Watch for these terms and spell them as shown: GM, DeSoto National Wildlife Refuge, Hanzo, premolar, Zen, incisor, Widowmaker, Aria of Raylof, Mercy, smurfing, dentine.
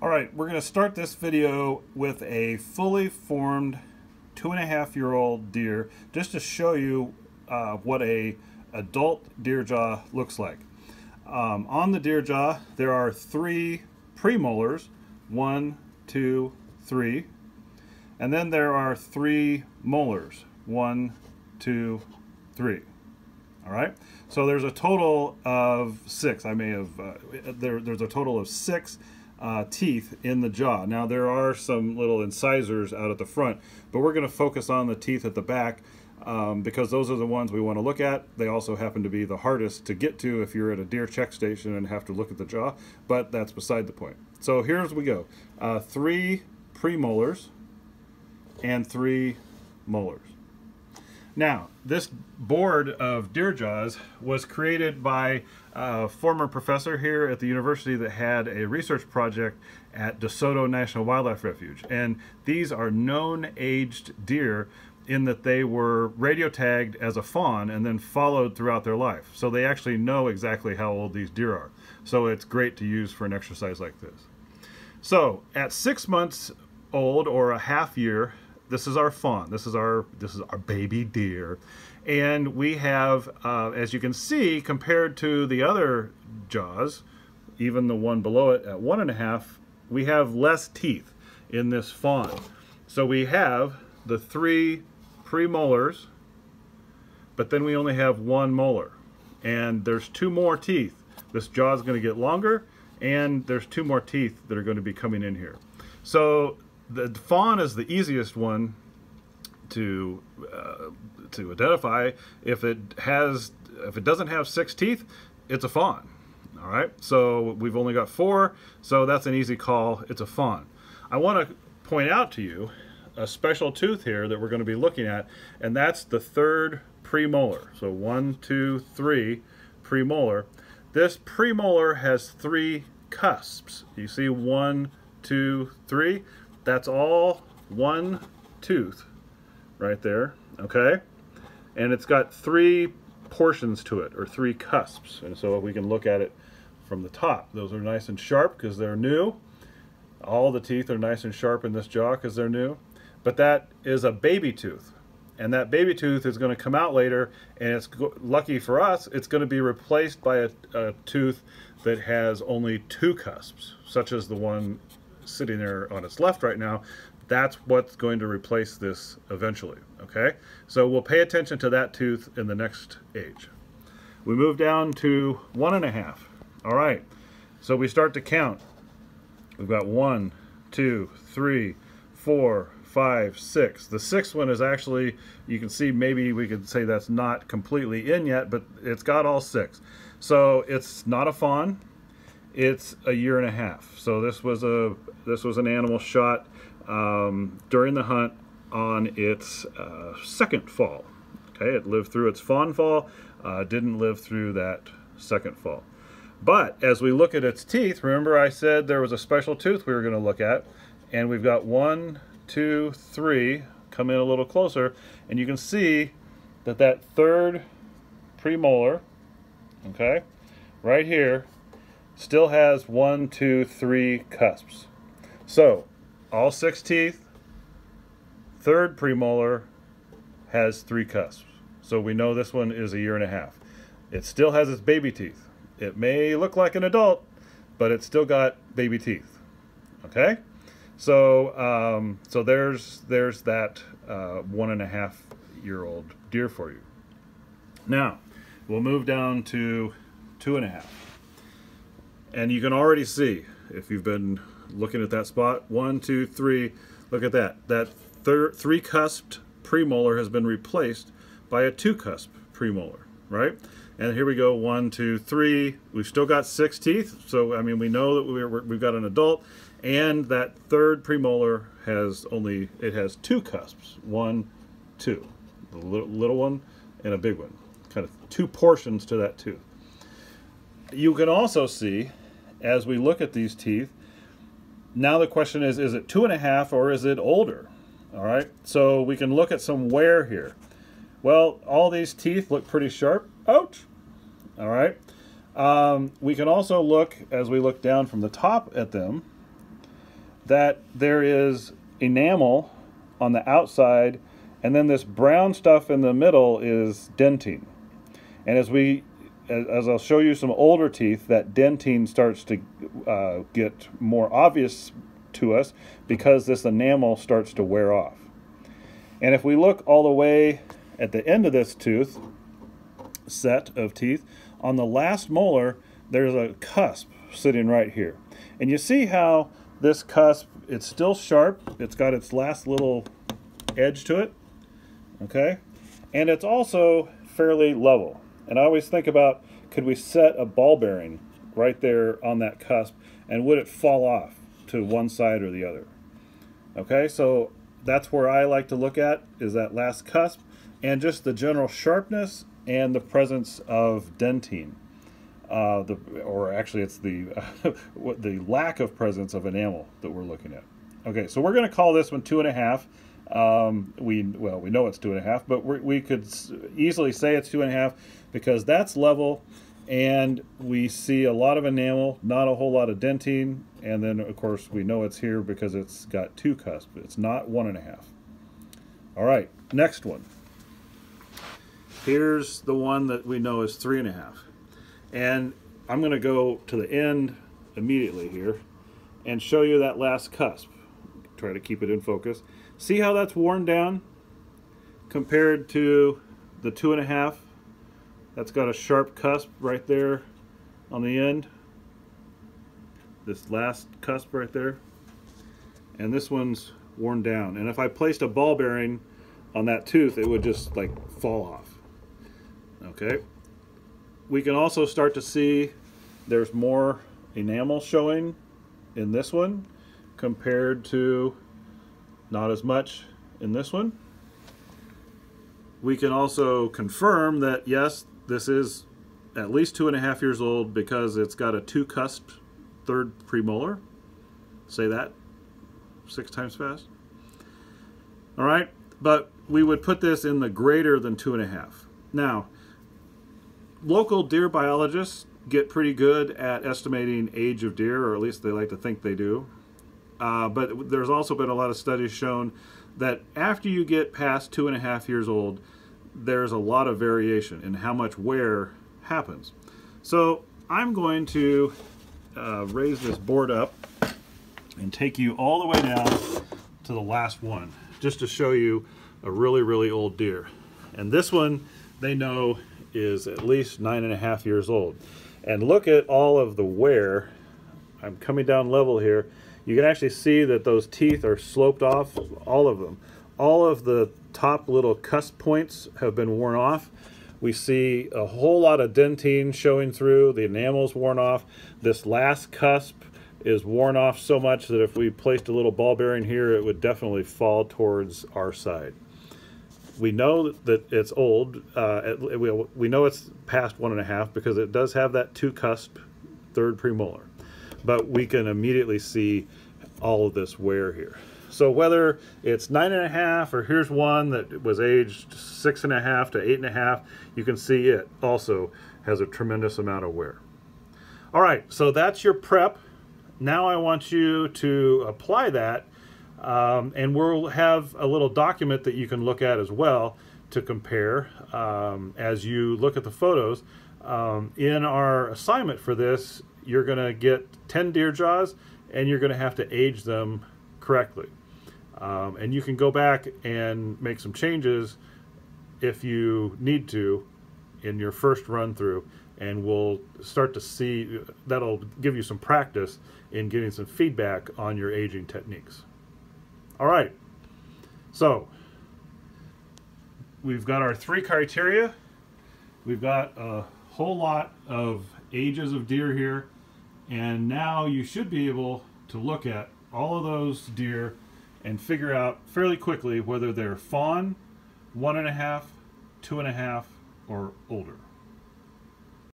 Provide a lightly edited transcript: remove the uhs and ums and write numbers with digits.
All right, we're going to start this video with a fully formed 2.5-year-old deer just to show you what a adult deer jaw looks like. On the deer jaw, there are 3 premolars, 1, 2, 3, and then there are 3 molars, 1, 2, 3. All right, so there's a total of 6. I may have there's a total of 6 teeth in the jaw. Now there are some little incisors out at the front, but we're going to focus on the teeth at the back because those are the ones we want to look at. They also happen to be the hardest to get to if you're at a deer check station and have to look at the jaw, but that's beside the point. So here's we go. 3 premolars and 3 molars. Now, this board of deer jaws was created by a former professor here at the university that had a research project at DeSoto National Wildlife Refuge. And these are known aged deer in that they were radio tagged as a fawn and then followed throughout their life. So they actually know exactly how old these deer are. So it's great to use for an exercise like this. So at 6 months old or a half year, this is our fawn. This is our baby deer, and we have, as you can see, compared to the other jaws, even the one below it at 1.5, we have less teeth in this fawn. So we have the 3 premolars, but then we only have 1 molar, and there's 2 more teeth. This jaw is going to get longer, and there's 2 more teeth that are going to be coming in here. So the fawn is the easiest one to identify. If it doesn't have 6 teeth, it's a fawn. All right, so we've only got 4, so that's an easy call. It's a fawn. I want to point out to you a special tooth here that we're going to be looking at, and that's the 3rd premolar. So 1, 2, 3 premolar. This premolar has 3 cusps. You see 1, 2, 3. That's all 1 tooth right there, okay? And it's got 3 portions to it, or 3 cusps. And so we can look at it from the top. Those are nice and sharp because they're new. All the teeth are nice and sharp in this jaw because they're new. But that is a baby tooth. And that baby tooth is going to come out later, and it's lucky for us, it's going to be replaced by a tooth that has only 2 cusps, such as the one sitting there on its left right now. That's what's going to replace this eventually, okay? So we'll pay attention to that tooth in the next age. We move down to 1.5. All right, so we start to count. We've got 1, 2, 3, 4, 5, 6. The 6th one is actually, you can see, maybe we could say that's not completely in yet, but it's got all 6. So it's not a fawn. It's a 1.5 years. So this was an animal shot during the hunt on its 2nd fall. Okay, it lived through its fawn fall, didn't live through that 2nd fall. But as we look at its teeth, remember I said there was a special tooth we were going to look at, and we've got 1, 2, 3. Come in a little closer, and you can see that that 3rd premolar, okay, right here, still has 1, 2, 3 cusps. So all 6 teeth, 3rd premolar has 3 cusps. So we know this one is a 1.5 years. It still has its baby teeth. It may look like an adult, but it's still got baby teeth. Okay, so there's that 1.5 year old deer for you. Now we'll move down to 2.5. And you can already see, if you've been looking at that spot, 1, 2, 3, look at that. That 3 cusped premolar has been replaced by a 2 cusp premolar, right? And here we go, 1, 2, 3. We've still got 6 teeth, so I mean, we know that we've got an adult, and that 3rd premolar has only, it has 2 cusps, 1, 2, the little one and a big one, kind of 2 portions to that tooth. You can also see, as we look at these teeth, now the question is it 2.5 or is it older? All right, so we can look at some wear here. Well, all these teeth look pretty sharp. Ouch! All right, we can also look, as we look down from the top at them, that there is enamel on the outside, and then this brown stuff in the middle is dentine. And as I'll show you some older teeth, that dentine starts to get more obvious to us because this enamel starts to wear off. And if we look all the way at the end of this tooth set of teeth, on the last molar, there's a cusp sitting right here. And you see how this cusp, it's still sharp. It's got its last little edge to it, okay? And it's also fairly level. And I always think about, could we set a ball bearing right there on that cusp, and would it fall off to one side or the other? Okay, so that's where I like to look at, is that last cusp and just the general sharpness and the presence of dentine. Or actually it's the lack of presence of enamel that we're looking at. Okay, so we're going to call this one 2.5. Well, we know it's 2.5, but we could easily say it's 2.5 because that's level, and we see a lot of enamel, not a whole lot of dentine, and then of course we know it's here because it's got two cusps. It's not 1.5. All right, next one. Here's the one that we know is 3.5, and I'm going to go to the end immediately here and show you that last cusp. Try to keep it in focus. See how that's worn down compared to the 2.5? That's got a sharp cusp right there on the end. This last cusp right there. And this one's worn down. And if I placed a ball bearing on that tooth, it would just like fall off. Okay. We can also start to see there's more enamel showing in this one compared to not as much in this one. We can also confirm that, yes, this is at least 2.5 years old because it's got a two cusp third premolar. Say that 6 times fast. All right, but we would put this in the greater than 2.5. Now, local deer biologists get pretty good at estimating age of deer, or at least they like to think they do. But there's also been a lot of studies shown that after you get past 2.5 years old, there's a lot of variation in how much wear happens. So I'm going to raise this board up and take you all the way down to the last one, just to show you a really, really old deer. And this one they know is at least 9.5 years old. And look at all of the wear. I'm coming down level here. You can actually see that those teeth are sloped off, all of them. All of the top little cusp points have been worn off. We see a whole lot of dentine showing through. The enamel's worn off. This last cusp is worn off so much that if we placed a little ball bearing here, it would definitely fall towards our side. We know that it's old. We know it's past 1.5 because it does have that two cusp third premolar. But we can immediately see all of this wear here. So whether it's 9.5 or here's one that was aged 6.5 to 8.5, you can see it also has a tremendous amount of wear. All right, so that's your prep. Now I want you to apply that, and we'll have a little document that you can look at as well to compare as you look at the photos. In our assignment for this, you're going to get 10 deer jaws, and you're going to have to age them correctly. And you can go back and make some changes if you need to in your first run through, and we'll start to see, that'll give you some practice in getting some feedback on your aging techniques. All right, so we've got our 3 criteria. We've got a whole lot of ages of deer here. And now you should be able to look at all of those deer and figure out fairly quickly whether they're fawn, 1.5, 2.5, or older.